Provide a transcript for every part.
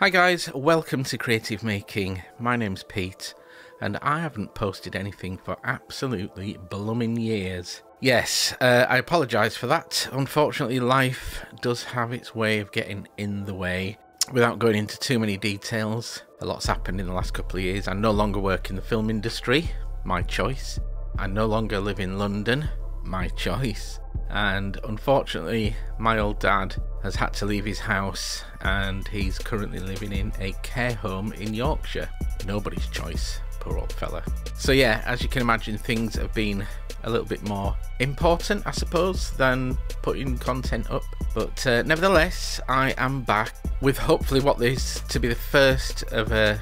Hi guys, welcome to Creative Making. My name's Pete and I haven't posted anything for absolutely blooming years. Yes, I apologise for that. Unfortunately, life does have its way of getting in the way. Without going into too many details, a lot's happened in the last couple of years. I no longer work in the film industry, my choice. I no longer live in London, my choice. And unfortunately, my old dad has had to leave his house and he's currently living in a care home in Yorkshire. Nobody's choice, poor old fella. So yeah, as you can imagine, things have been a little bit more important, I suppose, than putting content up. But nevertheless, I am back with hopefully what is to be the first of a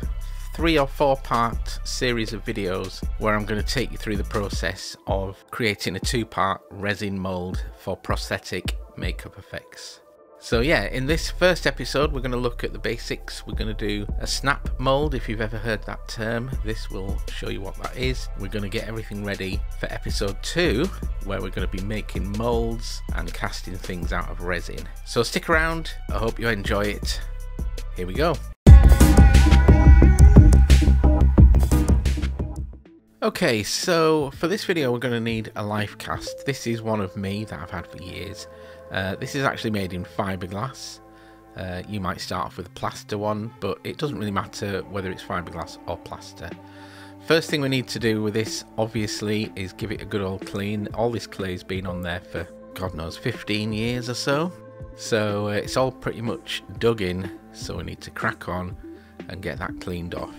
3 or 4 part series of videos where I'm going to take you through the process of creating a 2-part resin mold for prosthetic makeup effects. So yeah, in this first episode we're going to look at the basics. We're going to do a snap mold. If you've ever heard that term, this will show you what that is. We're going to get everything ready for episode 2, where we're going to be making molds and casting things out of resin. So stick around, I hope you enjoy it. Here we go. Okay, so for this video we're going to need a life cast. This is one of me that I've had for years. This is actually made in fiberglass. You might start off with a plaster one, but it doesn't really matter whether it's fiberglass or plaster. First thing we need to do with this, obviously, is give it a good old clean. All this clay's been on there for, God knows, 15 years or so. So it's all pretty much dug in, so we need to crack on and get that cleaned off.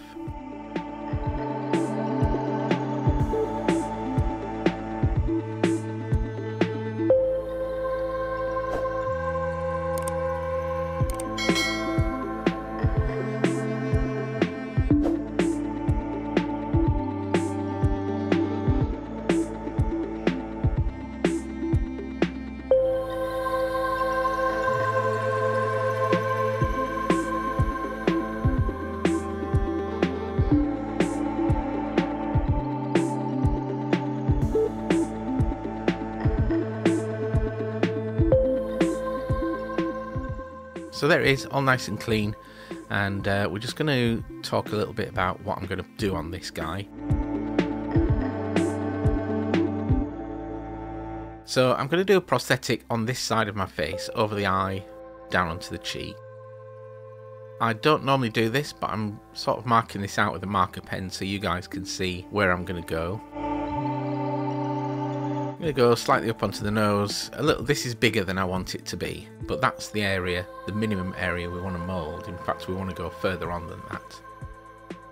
So there it is, all nice and clean, and we're just going to talk a little bit about what I'm going to do on this guy. So I'm going to do a prosthetic on this side of my face, over the eye, down onto the cheek. I don't normally do this, but I'm sort of marking this out with a marker pen so you guys can see where I'm going to go. I'm going to go slightly up onto the nose. A little. This is bigger than I want it to be, but that's the area, the minimum area we want to mould. In fact, we want to go further on than that.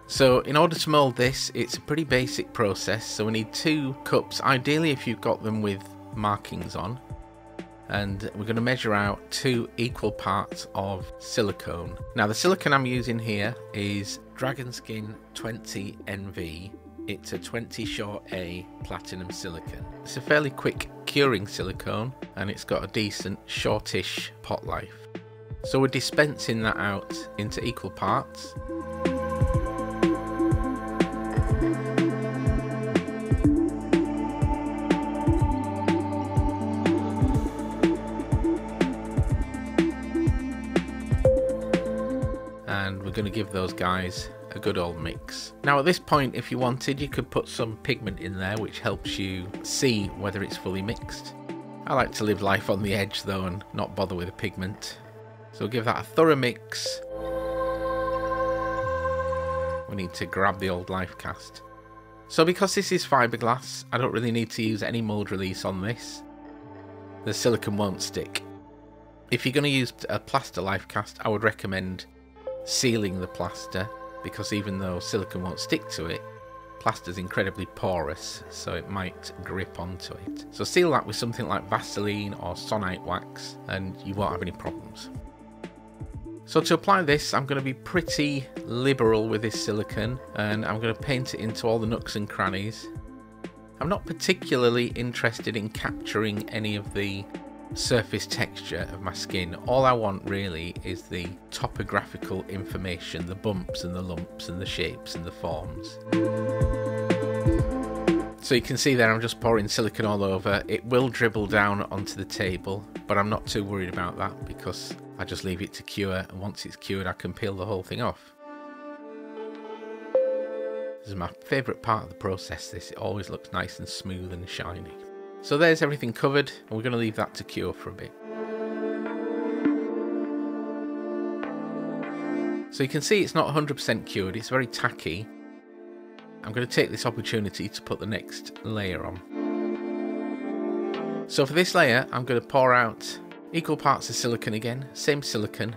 So in order to mould this, it's a pretty basic process. So we need 2 cups, ideally if you've got them with markings on. And we're going to measure out 2 equal parts of silicone. Now the silicone I'm using here is Dragon Skin 20NV. It's a 20 Short A platinum silicone. It's a fairly quick curing silicone and it's got a decent shortish pot life. So we're dispensing that out into equal parts. And we're going to give those guys a good old mix. Now at this point, if you wanted, you could put some pigment in there which helps you see whether it's fully mixed. I like to live life on the edge though and not bother with the pigment. So we'll give that a thorough mix. We need to grab the old life cast. So because this is fiberglass, I don't really need to use any mould release on this. The silicone won't stick. If you're going to use a plaster life cast, I would recommend sealing the plaster, because even though silicone won't stick to it, plaster's incredibly porous, so it might grip onto it. So seal that with something like Vaseline or Sonite wax and you won't have any problems. So to apply this, I'm going to be pretty liberal with this silicone and I'm going to paint it into all the nooks and crannies. I'm not particularly interested in capturing any of the surface texture of my skin. All I want really is the topographical information, the bumps and the lumps and the shapes and the forms. So you can see there I'm just pouring silicone all over. It will dribble down onto the table, but I'm not too worried about that because I just leave it to cure, and once it's cured I can peel the whole thing off. This is my favourite part of the process, this. It always looks nice and smooth and shiny. So there's everything covered, and we're going to leave that to cure for a bit. So you can see it's not 100% cured, it's very tacky. I'm going to take this opportunity to put the next layer on. So for this layer, I'm going to pour out equal parts of silicone again, same silicone.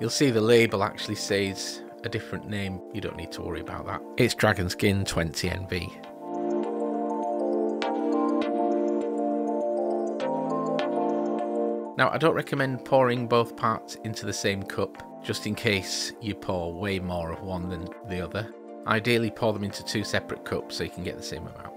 You'll see the label actually says a different name. You don't need to worry about that. It's Dragon Skin 20NV. Now, I don't recommend pouring both parts into the same cup, just in case you pour way more of one than the other. Ideally, pour them into two separate cups so you can get the same amount.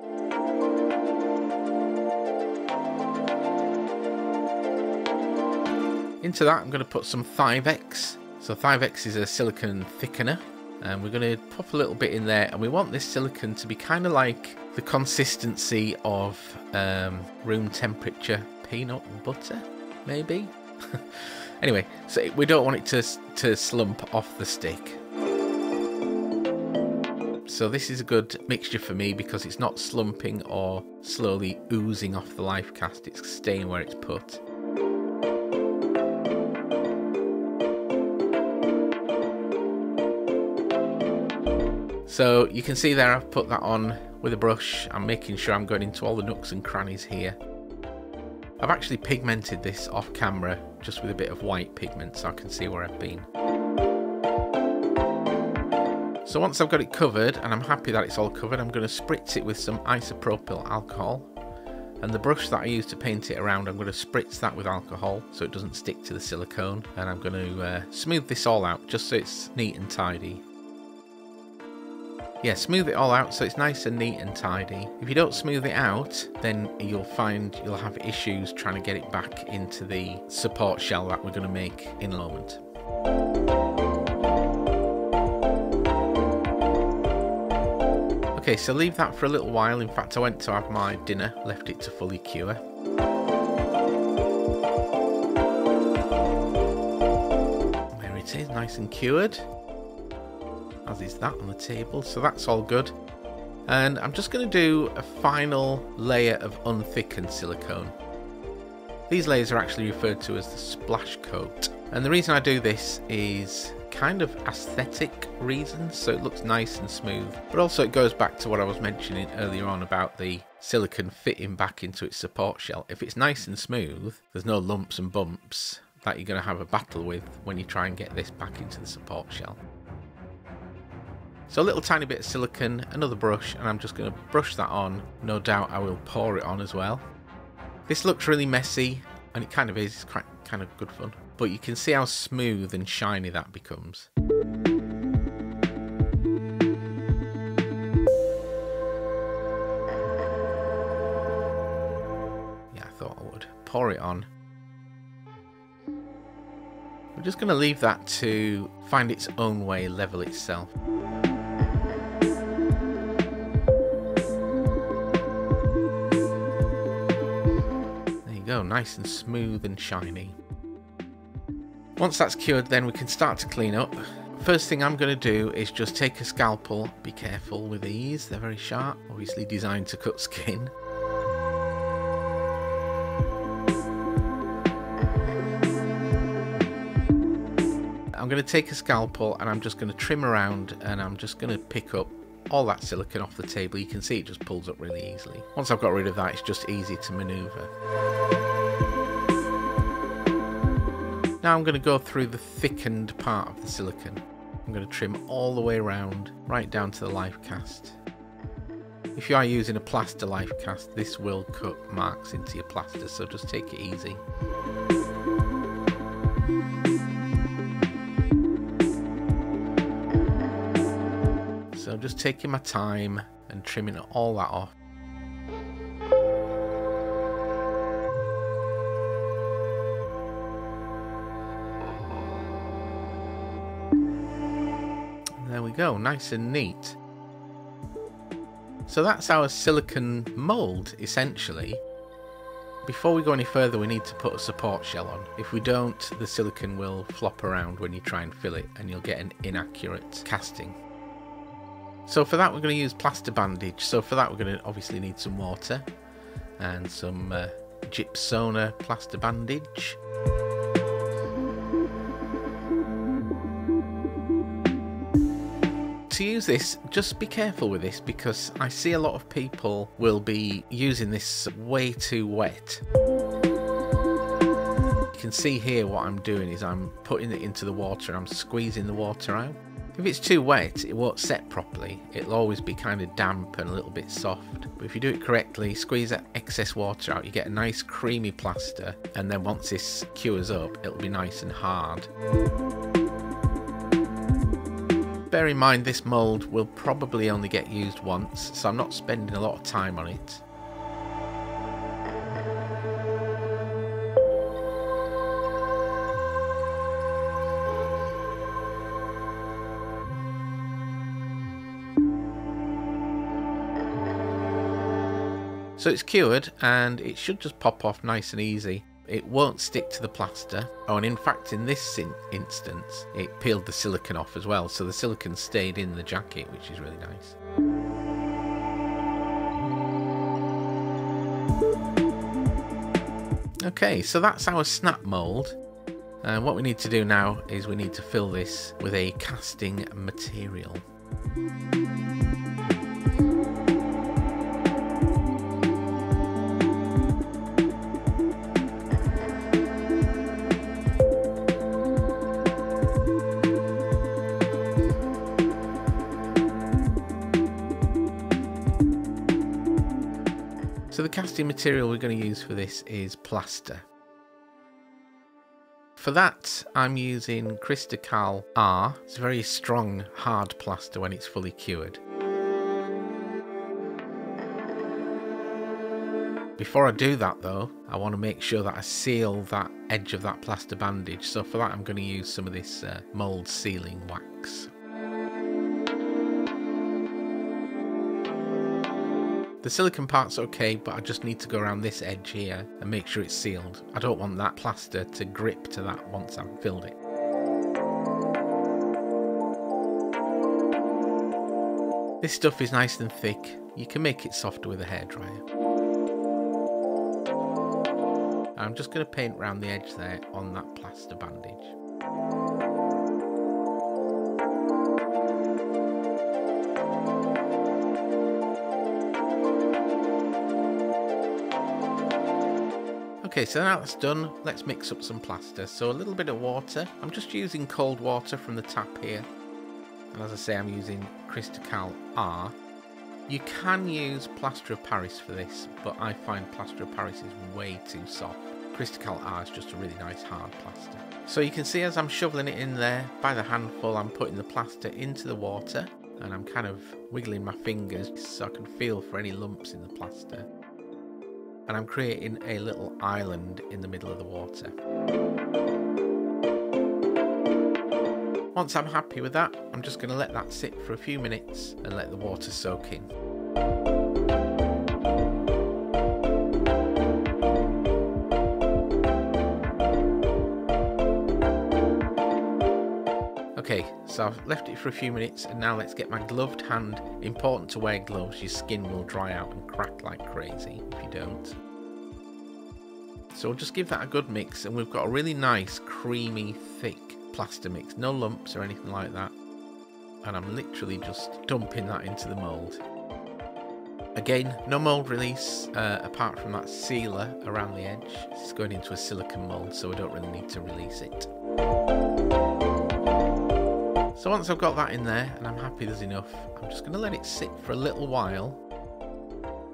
Into that, I'm going to put some Thivex. So Thivex is a silicone thickener, and we're going to pop a little bit in there, and we want this silicone to be kind of like the consistency of room temperature peanut butter. Maybe? Anyway, so we don't want it to slump off the stick. So this is a good mixture for me because it's not slumping or slowly oozing off the life cast. It's staying where it's put. So you can see there I've put that on with a brush. I'm making sure I'm going into all the nooks and crannies here. I've actually pigmented this off camera just with a bit of white pigment so I can see where I've been. So once I've got it covered, and I'm happy that it's all covered, I'm going to spritz it with some isopropyl alcohol, and the brush that I use to paint it around, I'm going to spritz that with alcohol so it doesn't stick to the silicone, and I'm going to smooth this all out just so it's neat and tidy. Yeah, smooth it all out so it's nice and neat and tidy. If you don't smooth it out, then you'll find you'll have issues trying to get it back into the support shell that we're going to make in a moment. Okay, so leave that for a little while. In fact, I went to have my dinner, left it to fully cure. There it is, nice and cured. As is that on the table, so that's all good. And I'm just going to do a final layer of unthickened silicone. These layers are actually referred to as the splash coat, and the reason I do this is kind of aesthetic reasons, so it looks nice and smooth, but also it goes back to what I was mentioning earlier on about the silicone fitting back into its support shell. If it's nice and smooth, there's no lumps and bumps that you're going to have a battle with when you try and get this back into the support shell. So a little tiny bit of silicone, another brush, and I'm just going to brush that on. No doubt I will pour it on as well. This looks really messy, and it kind of is. It's quite kind of good fun. But you can see how smooth and shiny that becomes. Yeah, I thought I would. Pour it on. We're just going to leave that to find its own way, level itself. Nice and smooth and shiny. Once that's cured, then we can start to clean up. First thing I'm going to do is just take a scalpel. Be careful with these, they're very sharp, obviously designed to cut skin. I'm going to take a scalpel and I'm just going to trim around, and I'm just going to pick up all that silicone off the table. You can see it just pulls up really easily. Once I've got rid of that, it's just easy to maneuver. Now I'm going to go through the thickened part of the silicone. I'm going to trim all the way around, right down to the life cast. If you are using a plaster life cast, this will cut marks into your plaster, so just take it easy. So just taking my time and trimming all that off. And There we go, nice and neat. So that's our silicon mould, essentially. Before we go any further, we need to put a support shell on. If we don't, the silicon will flop around when you try and fill it, and you'll get an inaccurate casting. So for that, we're going to use plaster bandage. So for that, we're going to obviously need some water and some Gypsona plaster bandage. To use this, just be careful with this, because I see a lot of people will be using this way too wet. You can see here what I'm doing is I'm putting it into the water and I'm squeezing the water out. If it's too wet, it won't set properly. It'll always be kind of damp and a little bit soft. But if you do it correctly, squeeze that excess water out, you get a nice creamy plaster, and then once this cures up, it'll be nice and hard. Bear in mind, this mould will probably only get used once, so I'm not spending a lot of time on it. So it's cured, and it should just pop off nice and easy. It won't stick to the plaster. Oh, and in fact, in this instance, it peeled the silicone off as well, so the silicone stayed in the jacket, which is really nice. Okay, so that's our snap mould. And what we need to do now is we need to fill this with a casting material. So the casting material we're going to use for this is plaster. For that, I'm using Crystacal R. It's a very strong, hard plaster when it's fully cured. Before I do that though, I want to make sure that I seal that edge of that plaster bandage. So for that, I'm going to use some of this mould sealing wax. The silicone part's okay, but I just need to go around this edge here and make sure it's sealed. I don't want that plaster to grip to that once I've filled it. This stuff is nice and thick. You can make it softer with a hairdryer. I'm just going to paint around the edge there on that plaster bandage. Okay, so now that's done, let's mix up some plaster. So a little bit of water. I'm just using cold water from the tap here. And as I say, I'm using Crystacal R. You can use plaster of Paris for this, but I find plaster of Paris is way too soft. Crystacal R is just a really nice hard plaster. So you can see as I'm shoveling it in there, by the handful, I'm putting the plaster into the water, and I'm kind of wiggling my fingers so I can feel for any lumps in the plaster. And I'm creating a little island in the middle of the water. Once I'm happy with that, I'm just going to let that sit for a few minutes and let the water soak in. Okay, so I've left it for a few minutes, and now let's get my gloved hand. Important to wear gloves, your skin will dry out and crack like crazy if you don't. So we'll just give that a good mix, and we've got a really nice, creamy, thick plaster mix. No lumps or anything like that. And I'm literally just dumping that into the mould. Again, no mould release, apart from that sealer around the edge. It's going into a silicone mould, so we don't really need to release it. So once I've got that in there and I'm happy there's enough, I'm just going to let it sit for a little while,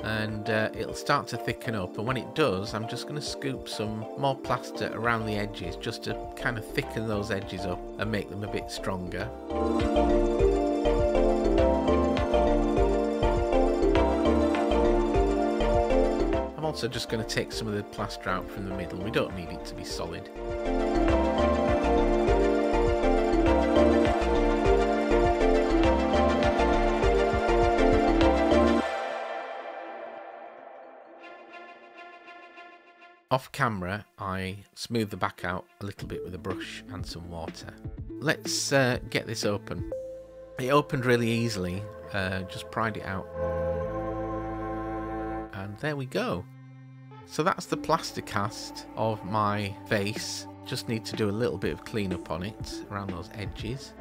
and it'll start to thicken up, and when it does, I'm just going to scoop some more plaster around the edges just to kind of thicken those edges up and make them a bit stronger. I'm also just going to take some of the plaster out from the middle. We don't need it to be solid. Off camera, I smooth the back out a little bit with a brush and some water. Let's get this open. It opened really easily, just pried it out. And there we go. So that's the plaster cast of my face. Just need to do a little bit of cleanup on it around those edges.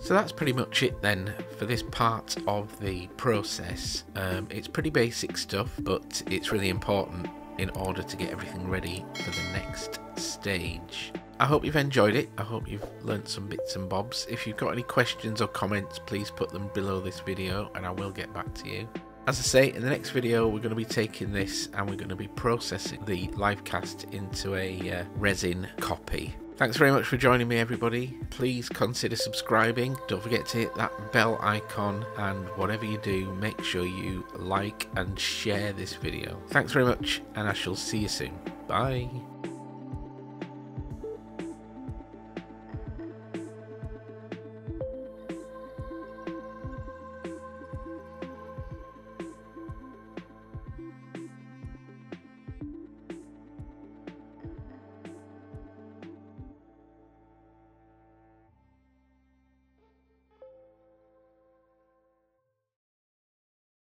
So that's pretty much it then for this part of the process. It's pretty basic stuff, but it's really important in order to get everything ready for the next stage. I hope you've enjoyed it. I hope you've learnt some bits and bobs. If you've got any questions or comments, please put them below this video and I will get back to you. As I say, in the next video we're going to be taking this and we're going to be processing the live cast into a resin copy. Thanks very much for joining me, everybody. Please consider subscribing. Don't forget to hit that bell icon, and whatever you do, make sure you like and share this video. Thanks very much, and I shall see you soon. Bye.